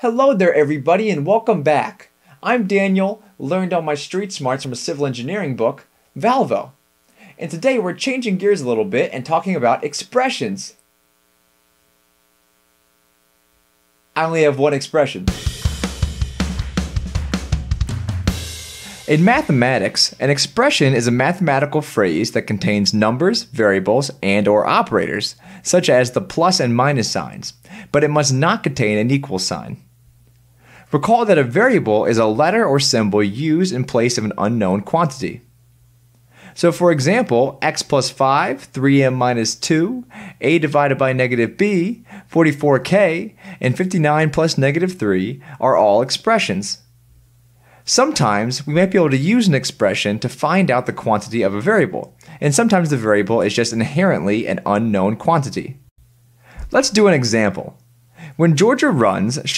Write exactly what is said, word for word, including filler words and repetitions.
Hello there everybody and welcome back. I'm Daniel, learned all my street smarts from a civil engineering book, Valvo. And today we're changing gears a little bit and talking about expressions. I only have one expression. In mathematics, an expression is a mathematical phrase that contains numbers, variables, and/or operators, such as the plus and minus signs, but it must not contain an equal sign. Recall that a variable is a letter or symbol used in place of an unknown quantity. So for example, x plus five, three m minus two, a divided by negative b, forty-four k, and fifty-nine plus negative three are all expressions. Sometimes we might be able to use an expression to find out the quantity of a variable, and sometimes the variable is just inherently an unknown quantity. Let's do an example. When Georgia runs, she